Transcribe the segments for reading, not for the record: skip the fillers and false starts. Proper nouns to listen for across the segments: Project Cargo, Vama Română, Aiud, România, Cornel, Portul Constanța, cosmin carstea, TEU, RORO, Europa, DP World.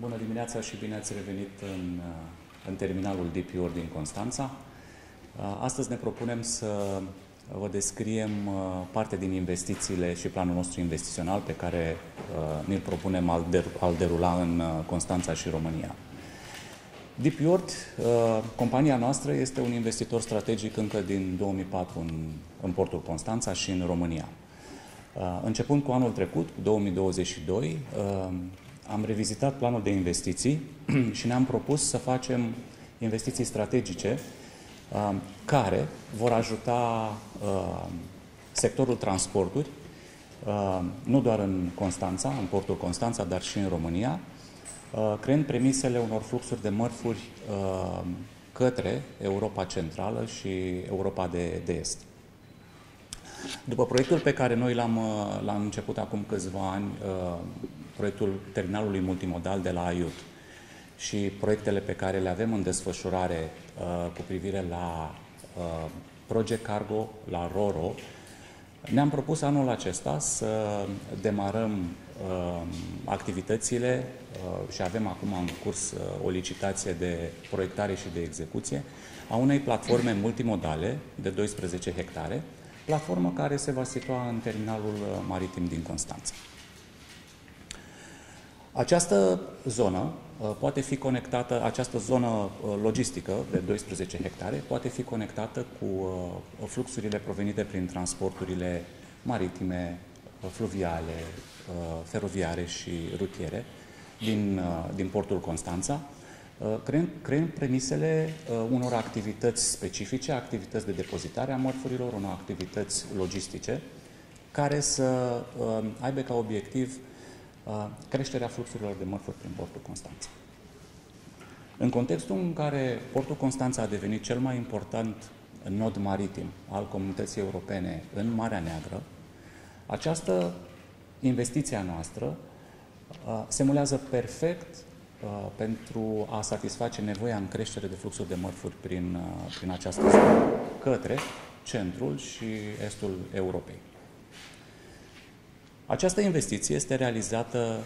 Bună dimineața și bine ați revenit în terminalul DP World din Constanța. Astăzi ne propunem să vă descriem parte din investițiile și planul nostru investițional pe care ne-l propunem al derula în Constanța și România. DP World, compania noastră, este un investitor strategic încă din 2004 în portul Constanța și în România. Începând cu anul trecut, 2022, am revizitat planul de investiții și ne-am propus să facem investiții strategice care vor ajuta sectorul transporturi, nu doar în Constanța, în portul Constanța, dar și în România, creând premisele unor fluxuri de mărfuri către Europa Centrală și Europa de Est. După proiectul pe care noi l-am început acum câțiva ani, proiectul terminalului multimodal de la Aiud și proiectele pe care le avem în desfășurare cu privire la Project Cargo, la RORO, ne-am propus anul acesta să demarăm activitățile și avem acum în curs o licitație de proiectare și de execuție a unei platforme multimodale de 12 hectare, platformă care se va situa în terminalul maritim din Constanța. Această zonă poate fi conectată, această zonă logistică de 12 hectare poate fi conectată cu fluxurile provenite prin transporturile maritime, fluviale, feroviare și rutiere din portul Constanța, creând premisele unor activități specifice, activități de depozitare a mărfurilor, unor activități logistice, care să aibă ca obiectiv creșterea fluxurilor de mărfuri prin portul Constanța. În contextul în care portul Constanța a devenit cel mai important nod maritim al comunității europene în Marea Neagră, această investiție a noastră se mulează perfect pentru a satisface nevoia în creștere de fluxuri de mărfuri prin această zonă către centrul și estul Europei. Această investiție este realizată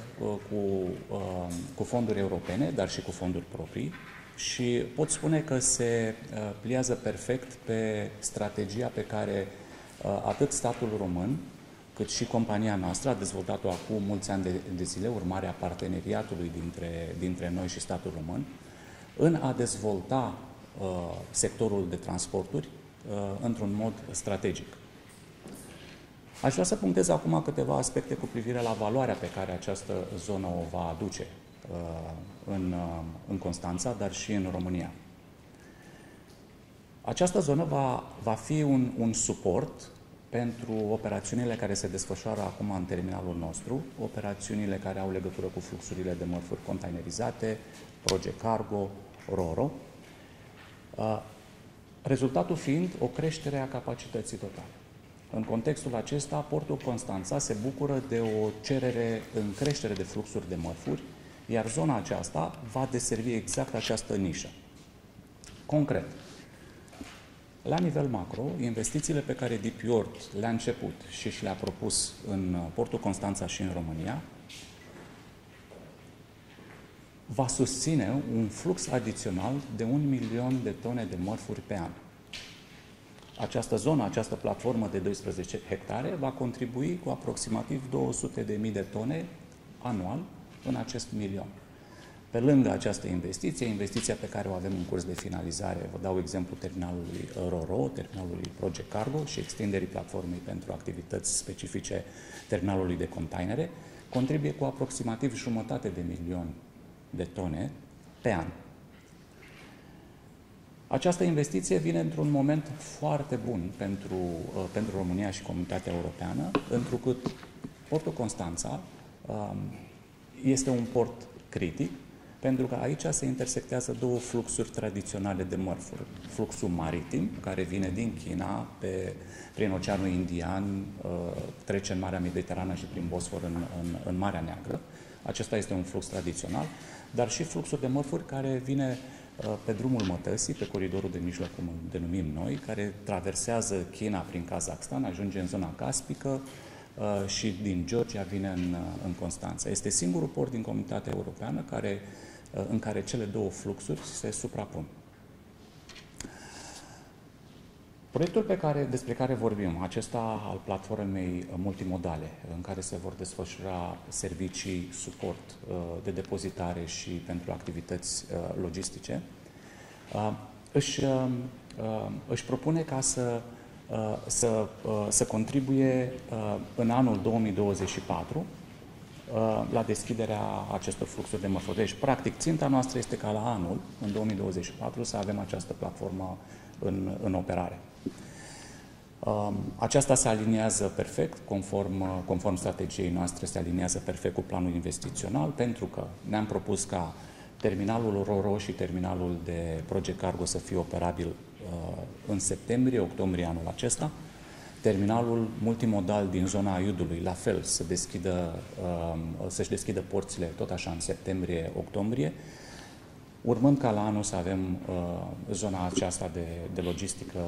cu fonduri europene, dar și cu fonduri proprii și pot spune că se pliază perfect pe strategia pe care atât statul român, cât și compania noastră a dezvoltat-o acum mulți ani de zile, urmarea parteneriatului dintre noi și statul român, în a dezvolta sectorul de transporturi într-un mod strategic. Aș vrea să punctez acum câteva aspecte cu privire la valoarea pe care această zonă o va aduce în Constanța, dar și în România. Această zonă va fi un suport pentru operațiunile care se desfășoară acum în terminalul nostru, operațiunile care au legătură cu fluxurile de mărfuri containerizate, Project Cargo, RORO, rezultatul fiind o creștere a capacității totale. În contextul acesta, portul Constanța se bucură de o cerere în creștere de fluxuri de mărfuri, iar zona aceasta va deservi exact această nișă. Concret, la nivel macro, investițiile pe care DP World le-a început și le-a propus în portul Constanța și în România va susține un flux adițional de 1 milion de tone de mărfuri pe an. Această zonă, această platformă de 12 hectare va contribui cu aproximativ 200.000 de tone anual în acest milion. Pe lângă această investiție, investiția pe care o avem în curs de finalizare, vă dau exemplu terminalului RORO, terminalului Project Cargo și extinderii platformei pentru activități specifice terminalului de containere, contribuie cu aproximativ 1,5 milion de tone pe an. Această investiție vine într-un moment foarte bun pentru România și comunitatea europeană, întrucât portul Constanța este un port critic, pentru că aici se intersectează două fluxuri tradiționale de mărfuri. Fluxul maritim, care vine din China, prin Oceanul Indian, trece în Marea Mediterană și prin Bosfor în Marea Neagră. Acesta este un flux tradițional, dar și fluxul de mărfuri care vine pe drumul mătăsii, pe coridorul de mijloc, cum îl denumim noi, care traversează China prin Kazakhstan, ajunge în zona caspică, și din Georgia vine în Constanța. Este singurul port din Comunitatea Europeană în care cele două fluxuri se suprapun. Proiectul despre care vorbim, acesta al platformei multimodale, în care se vor desfășura servicii suport de depozitare și pentru activități logistice, își propune ca să contribuie în anul 2024 la deschiderea acestor fluxuri de mărfuri. Deci, practic, ținta noastră este ca la anul, în 2024, să avem această platformă în operare. Aceasta se aliniază perfect, conform strategiei noastre, se aliniază perfect cu planul investițional, pentru că ne-am propus ca terminalul RORO și terminalul de Project Cargo să fie operabil în septembrie-octombrie anul acesta. Terminalul multimodal din zona Aiudului, la fel, să-și deschidă porțile tot așa în septembrie-octombrie, urmând ca la anul să avem zona aceasta de logistică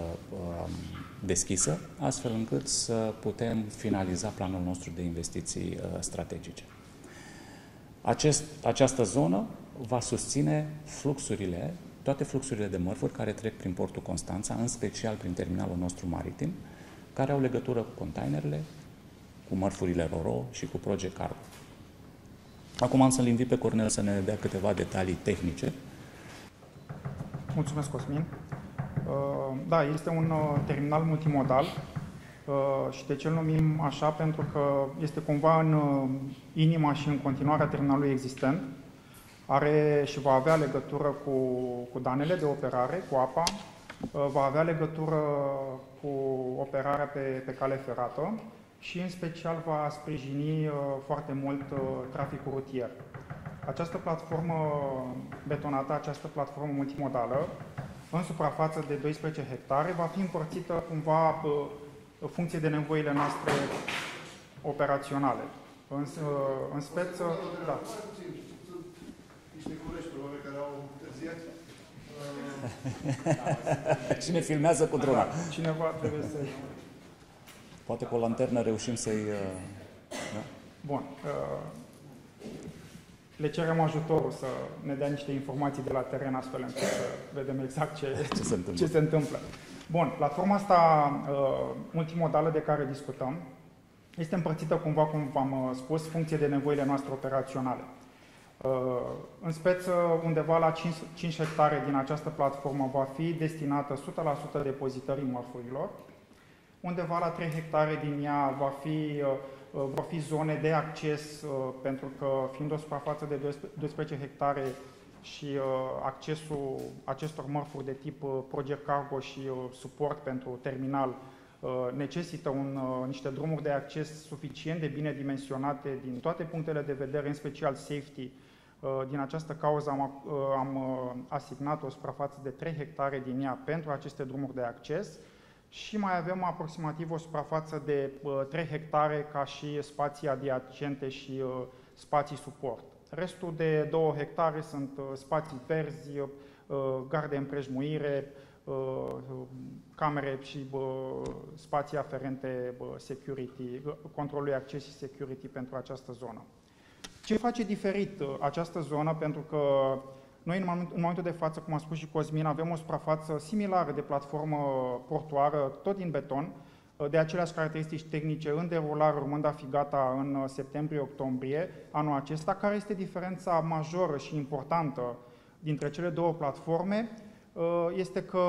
deschisă, astfel încât să putem finaliza planul nostru de investiții strategice. Această zonă va susține toate fluxurile de mărfuri care trec prin portul Constanța, în special prin terminalul nostru maritim, care au legătură cu containerele, cu mărfurile RORO și cu Project Cargo. Acum am să-l invit pe Cornel să ne dea câteva detalii tehnice. Mulțumesc, Cosmin. Da, este un terminal multimodal și de ce îl numim așa? Pentru că este cumva în inima și în continuarea terminalului existent. Are și va avea legătură cu danele de operare, cu apa, va avea legătură cu operarea pe cale ferată și, în special, va sprijini foarte mult traficul rutier. Această platformă betonată, această platformă multimodală, în suprafață de 12 hectare, va fi împărțită cumva în funcție de nevoile noastre operaționale. În speță, da. Cine filmează cu drona? Cineva trebuie să... Poate cu o lanternă reușim să-i... Da? Bun. Le cerem ajutorul să ne dea niște informații de la teren, astfel încât să vedem exact ce se întâmplă. Bun, platforma asta multimodală de care discutăm este împărțită cumva, cum v-am spus, funcție de nevoile noastre operaționale. În speță, undeva la 5 hectare din această platformă va fi destinată 100% depozitării mărfurilor. Undeva la 3 hectare din ea vor fi zone de acces, pentru că fiind o suprafață de 12 hectare și accesul acestor mărfuri de tip Project Cargo și suport pentru terminal necesită niște drumuri de acces suficient de bine dimensionate din toate punctele de vedere, în special safety. Din această cauză am asignat o suprafață de 3 hectare din ea pentru aceste drumuri de acces și mai avem aproximativ o suprafață de 3 hectare ca și spații adiacente și spații suport. Restul de 2 hectare sunt spații verzi, garde împrejmuire, camere și spații aferente security, controlului acces și security pentru această zonă. Ce face diferit această zonă? Pentru că noi, în momentul de față, cum a spus și Cosmin, avem o suprafață similară de platformă portoară, tot din beton, de aceleași caracteristici tehnice, în derulare, urmând a fi gata în septembrie-octombrie anul acesta. Care este diferența majoră și importantă dintre cele două platforme? Este că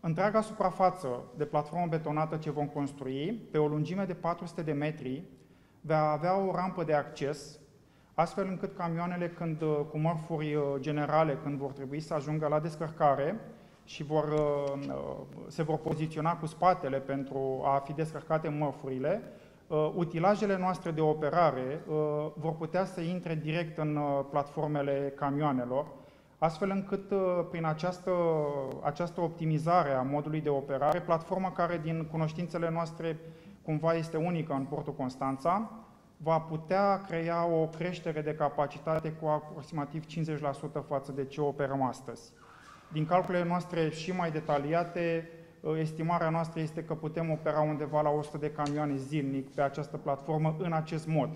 întreaga suprafață de platformă betonată ce vom construi, pe o lungime de 400 de metri, va avea o rampă de acces, astfel încât camioanele cu mărfuri generale, când vor trebui să ajungă la descărcare și se vor poziționa cu spatele pentru a fi descărcate mărfurile, utilajele noastre de operare vor putea să intre direct în platformele camioanelor, astfel încât, prin această optimizare a modului de operare, platforma care, din cunoștințele noastre, cumva este unică în portul Constanța, va putea crea o creștere de capacitate cu aproximativ 50% față de ce operăm astăzi. Din calculele noastre și mai detaliate, estimarea noastră este că putem opera undeva la 100 de camioane zilnic pe această platformă în acest mod.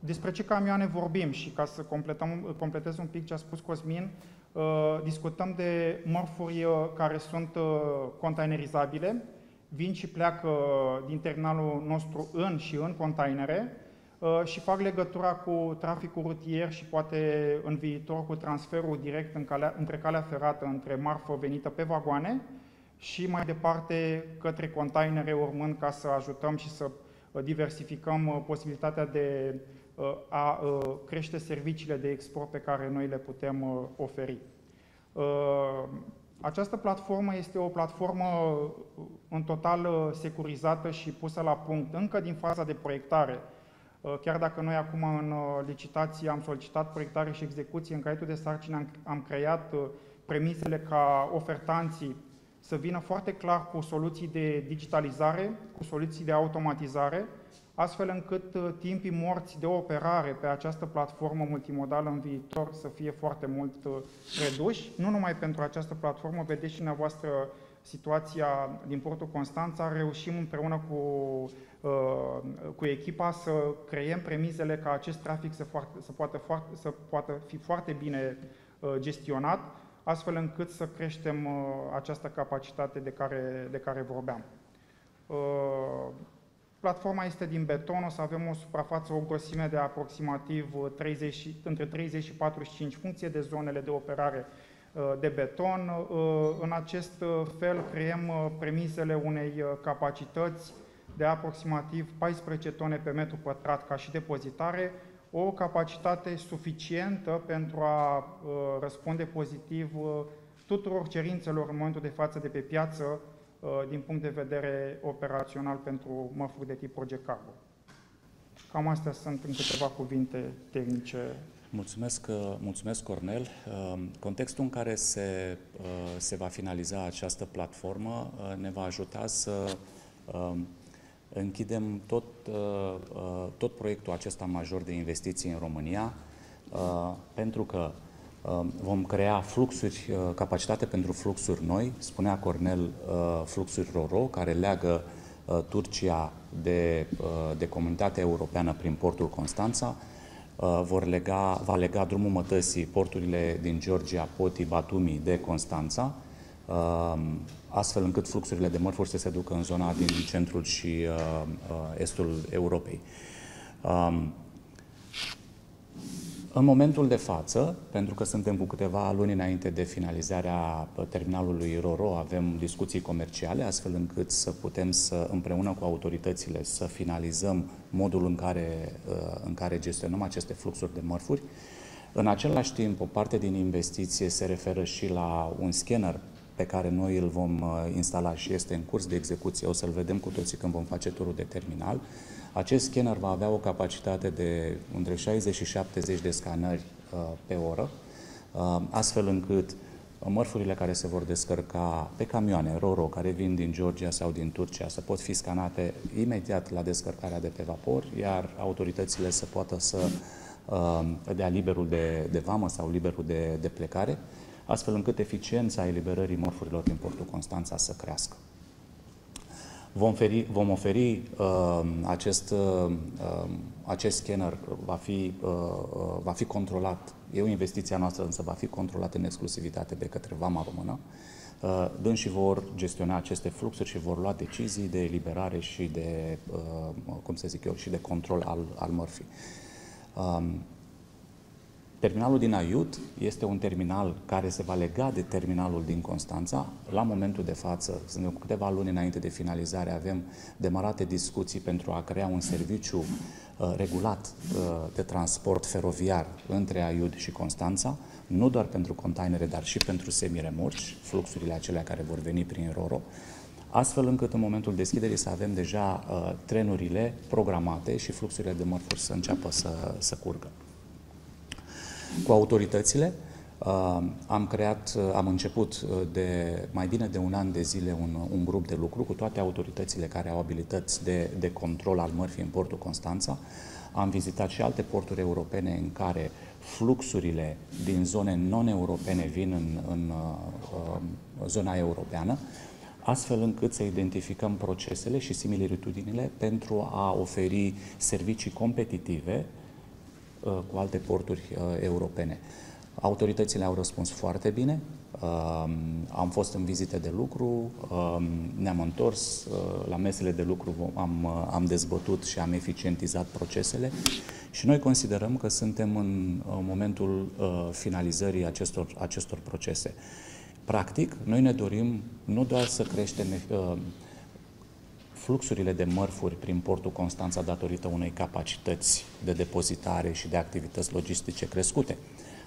Despre ce camioane vorbim și ca să completez un pic ce a spus Cosmin, discutăm de mărfuri care sunt containerizabile, vin și pleacă din terminalul nostru în containere și fac legătura cu traficul rutier și poate în viitor cu transferul direct între calea ferată, între marfă venită pe vagoane și mai departe către containere, urmând ca să ajutăm și să diversificăm posibilitatea de a crește serviciile de export pe care noi le putem oferi. Această platformă este o platformă în total securizată și pusă la punct încă din faza de proiectare. Chiar dacă noi acum în licitație am solicitat proiectare și execuție, în caietul de sarcini am creat premisele ca ofertanții să vină foarte clar cu soluții de digitalizare, cu soluții de automatizare, astfel încât timpii morți de operare pe această platformă multimodală în viitor să fie foarte mult reduși. Nu numai pentru această platformă, vedeți și dumneavoastră situația din Portul Constanța, reușim împreună cu echipa să creăm premisele ca acest trafic să poată fi foarte bine gestionat, astfel încât să creștem această capacitate de care vorbeam. Platforma este din beton, o să avem o suprafață, o grosime de aproximativ între 30 și 45, funcție de zonele de operare de beton. În acest fel creăm premisele unei capacități de aproximativ 14 tone pe metru pătrat ca și depozitare, o capacitate suficientă pentru a răspunde pozitiv tuturor cerințelor în momentul de față de pe piață din punct de vedere operațional pentru mărfuri de tip Project Cargo. Cam astea sunt în câteva cuvinte tehnice. Mulțumesc, Cornel. Contextul în care se va finaliza această platformă ne va ajuta să închidem tot proiectul acesta major de investiții în România, pentru că vom crea fluxuri, capacitate pentru fluxuri noi, spunea Cornel, fluxuri RORO, care leagă Turcia de comunitatea europeană prin portul Constanța, va lega drumul mătăsii, porturile din Georgia, Poti, Batumi de Constanța, astfel încât fluxurile de mărfuri să se ducă în zona din centrul și estul Europei. În momentul de față, pentru că suntem cu câteva luni înainte de finalizarea terminalului RORO, avem discuții comerciale, astfel încât să putem împreună cu autoritățile să finalizăm modul în care gestionăm aceste fluxuri de mărfuri. În același timp, o parte din investiție se referă și la un scanner pe care noi îl vom instala și este în curs de execuție. O să-l vedem cu toții când vom face turul de terminal. Acest scanner va avea o capacitate de între 60 și 70 de scanări pe oră, astfel încât mărfurile care se vor descărca pe camioane RORO, care vin din Georgia sau din Turcia, să pot fi scanate imediat la descărcarea de pe vapor, iar autoritățile să poată să dea liberul de vamă sau liberul de plecare, astfel încât eficiența eliberării mărfurilor din portul Constanța să crească. Vom oferi acest scanner, va fi controlat, e o investiție noastră, însă va fi controlat în exclusivitate de către Vama Română. Dânșii vor gestiona aceste fluxuri și vor lua decizii de eliberare și de, și de control al mărfii. Terminalul din Aiud este un terminal care se va lega de terminalul din Constanța. La momentul de față, suntem cu câteva luni înainte de finalizare, avem demarate discuții pentru a crea un serviciu regulat de transport feroviar între Aiud și Constanța, nu doar pentru containere, dar și pentru semiremorci, fluxurile acelea care vor veni prin RORO, astfel încât în momentul deschiderii să avem deja trenurile programate și fluxurile de mărfuri să înceapă să curgă. Cu autoritățile am început de mai bine de un an de zile un grup de lucru cu toate autoritățile care au abilități de control al mărfii în portul Constanța, Am vizitat și alte porturi europene în care fluxurile din zone non-europene vin în zona europeană, astfel încât să identificăm procesele și similitudinile pentru a oferi servicii competitive cu alte porturi europene. Autoritățile au răspuns foarte bine, am fost în vizite de lucru, ne-am întors la mesele de lucru, am dezbătut și am eficientizat procesele și noi considerăm că suntem în momentul finalizării acestor procese. Practic, noi ne dorim nu doar să creștem fluxurile de mărfuri prin portul Constanța datorită unei capacități de depozitare și de activități logistice crescute,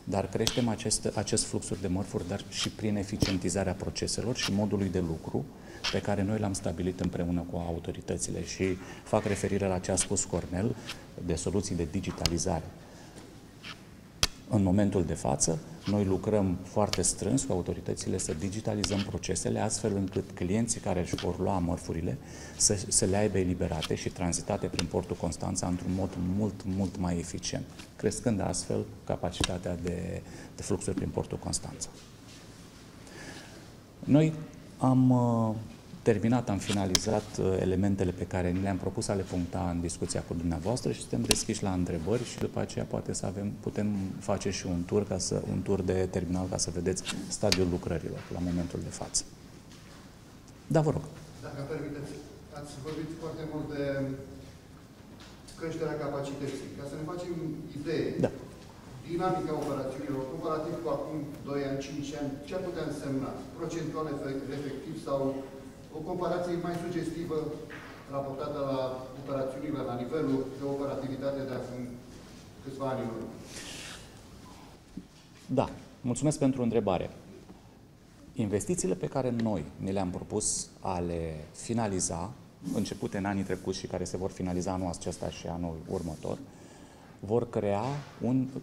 dar creștem acest fluxuri de mărfuri, dar și prin eficientizarea proceselor și modului de lucru pe care noi l-am stabilit împreună cu autoritățile. Și fac referire la ce a spus Cornel de soluții de digitalizare. În momentul de față, noi lucrăm foarte strâns cu autoritățile să digitalizăm procesele, astfel încât clienții care își vor lua mărfurile să le aibă eliberate și tranzitate prin portul Constanța într-un mod mult, mult mai eficient, crescând astfel capacitatea de fluxuri prin portul Constanța. Noi am terminat, am finalizat elementele pe care ni le-am propus a le puncta în discuția cu dumneavoastră și suntem deschiși la întrebări și după aceea poate să putem face și un tur de terminal ca să vedeți stadiul lucrărilor la momentul de față. Da, vă rog. Dacă permiteți, ați vorbit foarte mult de creșterea capacității. Ca să ne facem idee, da, dinamica operațiunilor, comparativ cu acum 2 ani, 5 ani, ce ar putea însemna? Procentual efectiv sau o comparație mai sugestivă raportată la operațiunile, la nivelul de operativitate de acum câțiva ani în urmă? Da, mulțumesc pentru întrebare. Investițiile pe care noi ne le-am propus a le finaliza, începute în anii trecuți și care se vor finaliza anul acesta și anul următor, vor crea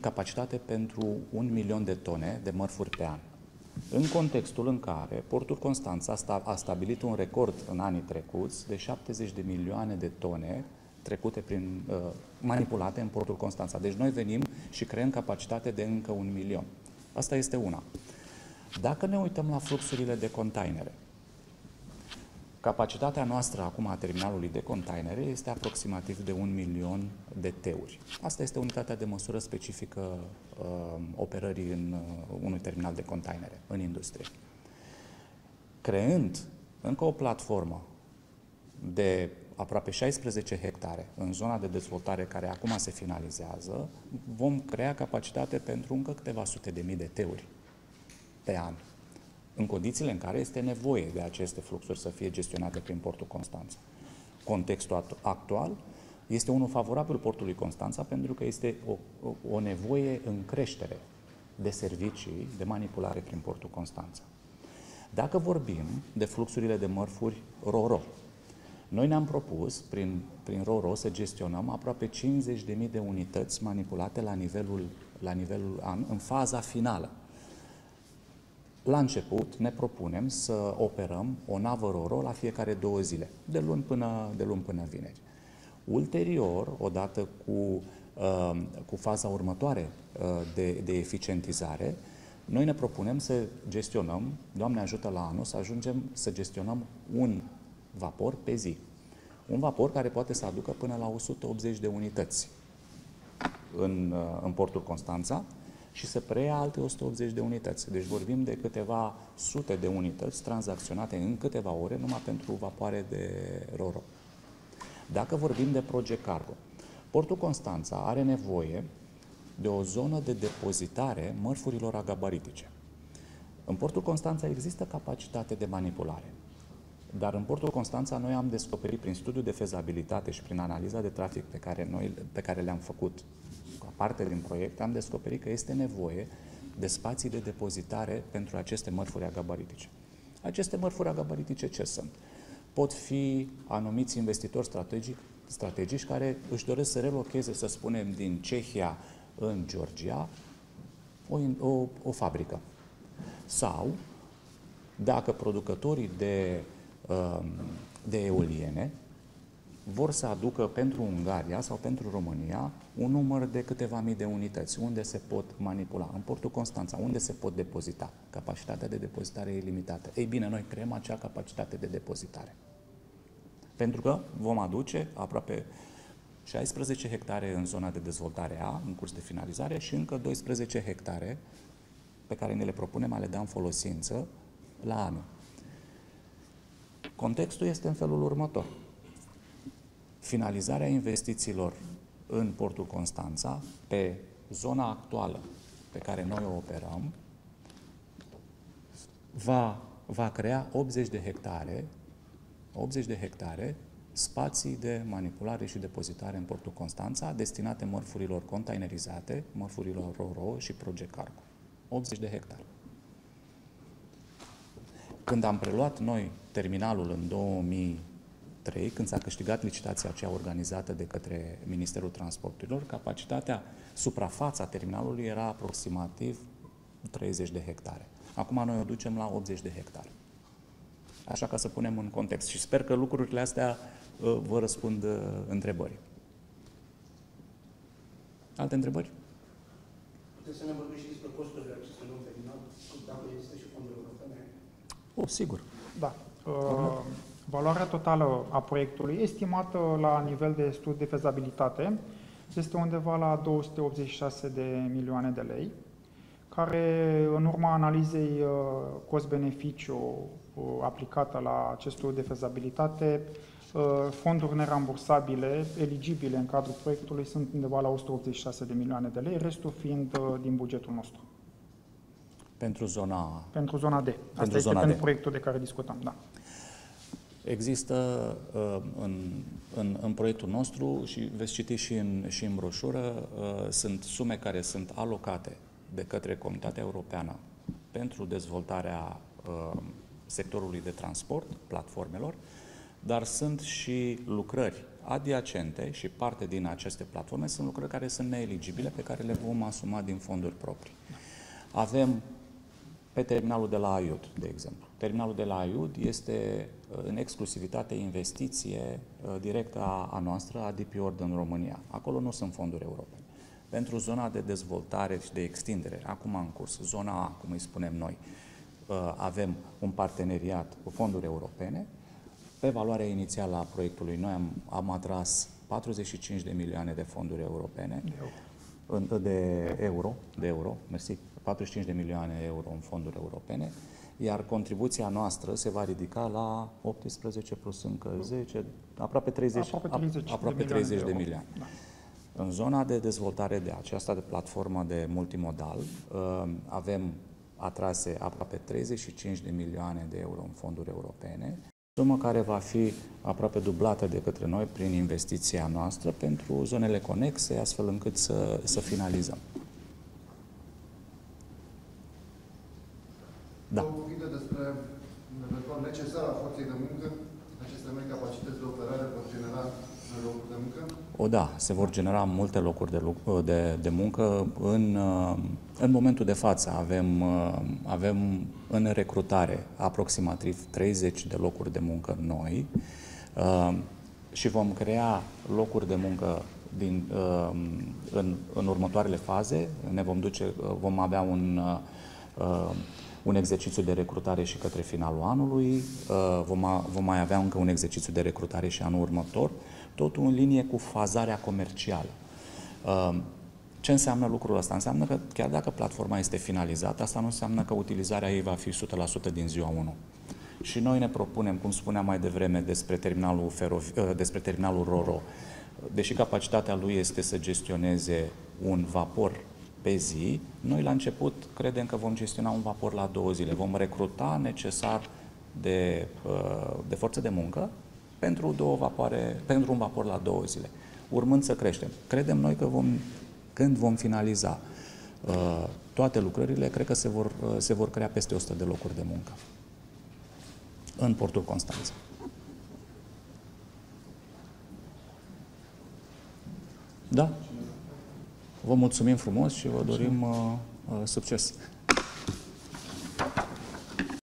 capacitate pentru 1 milion de tone de mărfuri pe an. În contextul în care portul Constanța a stabilit un record în anii trecuți de 70 de milioane de tone trecute manipulate în portul Constanța. Deci noi venim și creăm capacitate de încă 1 milion. Asta este una. Dacă ne uităm la fluxurile de containere, capacitatea noastră acum a terminalului de containere este aproximativ de 1 milion de teuri. Asta este unitatea de măsură specifică operării unui terminal de containere în industrie. Creând încă o platformă de aproape 16 hectare în zona de dezvoltare care acum se finalizează, vom crea capacitate pentru încă câteva sute de mii de teuri pe an, în condițiile în care este nevoie de aceste fluxuri să fie gestionate prin portul Constanța. Contextul actual este unul favorabil portului Constanța pentru că este o nevoie în creștere de servicii de manipulare prin portul Constanța. Dacă vorbim de fluxurile de mărfuri RORO, noi ne-am propus prin RORO să gestionăm aproape 50.000 de unități manipulate la nivelul an, în faza finală. La început ne propunem să operăm o navă RORO la fiecare 2 zile, de luni până vineri. Ulterior, odată cu faza următoare de eficientizare, noi ne propunem să gestionăm, Doamne ajută, la anul să ajungem să gestionăm 1 vapor pe zi. Un vapor care poate să aducă până la 180 de unități în portul Constanța și să preia alte 180 de unități. Deci vorbim de câteva sute de unități tranzacționate în câteva ore numai pentru vapoare de RORO. Dacă vorbim de Project Cargo, portul Constanța are nevoie de o zonă de depozitare mărfurilor agabaritice. În portul Constanța există capacitate de manipulare, dar în portul Constanța noi am descoperit prin studiul de fezabilitate și prin analiza de trafic pe care le-am făcut ca parte din proiect, am descoperit că este nevoie de spații de depozitare pentru aceste mărfuri agabaritice. Aceste mărfuri agabaritice ce sunt? Pot fi anumiți investitori strategici care își doresc să relocheze, să spunem, din Cehia în Georgia o fabrică. Sau, dacă producătorii de eoliene vor să aducă pentru Ungaria sau pentru România un număr de câteva mii de unități, unde se pot manipula. În portul Constanța, unde se pot depozita. Capacitatea de depozitare e limitată. Ei bine, noi creăm acea capacitate de depozitare. Pentru că vom aduce aproape 16 hectare în zona de dezvoltare A, în curs de finalizare, și încă 12 hectare pe care ne le propunem a le da în folosință la anul. Contextul este în felul următor. Finalizarea investițiilor în portul Constanța, pe zona actuală pe care noi o operăm, va crea 80 de hectare spații de manipulare și depozitare în portul Constanța, destinate mărfurilor containerizate, mărfurilor RORO și Project Cargo. 80 de hectare. Când am preluat noi terminalul în 2003, când s-a câștigat licitația aceea organizată de către Ministerul Transporturilor, capacitatea, suprafața terminalului era aproximativ 30 de hectare. Acum noi o ducem la 80 de hectare. Așa ca să punem în context. Și sper că lucrurile astea vă răspund întrebării. Alte întrebări? Puteți să ne vorbim și despre costurile acestui nou terminal, dacă există și fonduri europene? Oh, sigur. Da. Valoarea totală a proiectului, estimată la nivel de studiu de fezabilitate, este undeva la 286 de milioane de lei, care, în urma analizei cost-beneficiu aplicată la acest studiu de fezabilitate, fonduri nerambursabile, eligibile în cadrul proiectului, sunt undeva la 186 de milioane de lei, restul fiind din bugetul nostru. Pentru zona... Pentru zona D. Asta este pentru proiectul de care discutăm, da. Există în proiectul nostru, și veți citi și în broșură, sunt sume care sunt alocate de către Comunitatea Europeană pentru dezvoltarea sectorului de transport, platformelor, dar sunt și lucrări adiacente și parte din aceste platforme sunt lucrări care sunt neeligibile, pe care le vom asuma din fonduri proprii. Avem pe terminalul de la Aiud, de exemplu. Terminalul de la Aiud este în exclusivitate investiție directă a noastră, a DP World în România. Acolo nu sunt fonduri europene. Pentru zona de dezvoltare și de extindere, acum în curs, zona A, cum îi spunem noi, avem un parteneriat cu fonduri europene. Pe valoarea inițială a proiectului, noi am atras 45 de milioane de fonduri europene, de euro, mersi, 45 de milioane de euro în fonduri europene, iar contribuția noastră se va ridica la 18 plus încă 10, aproape 30 de milioane. Da. În zona de dezvoltare de aceasta, de platformă de multimodal, avem atrase aproape 35 de milioane de euro în fonduri europene, sumă care va fi aproape dublată de către noi prin investiția noastră pentru zonele conexe, astfel încât să finalizăm. Da. Două cuvinte despre necesarea forței de muncă. Aceste noi capacități de operare vor genera locuri de muncă? O, da, se vor genera multe locuri de muncă. În momentul de față avem în recrutare aproximativ 30 de locuri de muncă noi și vom crea locuri de muncă în următoarele faze. Vom avea un exercițiu de recrutare și către finalul anului, vom mai avea încă un exercițiu de recrutare și anul următor, totul în linie cu fazarea comercială. Ce înseamnă lucrul ăsta? Înseamnă că chiar dacă platforma este finalizată, asta nu înseamnă că utilizarea ei va fi 100% din ziua 1. Și noi ne propunem, cum spuneam mai devreme despre terminalul RORO, deși capacitatea lui este să gestioneze un vapor pe zi, noi la început credem că vom gestiona un vapor la 2 zile. Vom recruta necesar de forță de muncă pentru un vapor la 2 zile, urmând să creștem. Credem noi că când vom finaliza toate lucrările, cred că se vor crea peste 100 de locuri de muncă în portul Constanța. Da? Vă mulțumim frumos și vă dorim succes!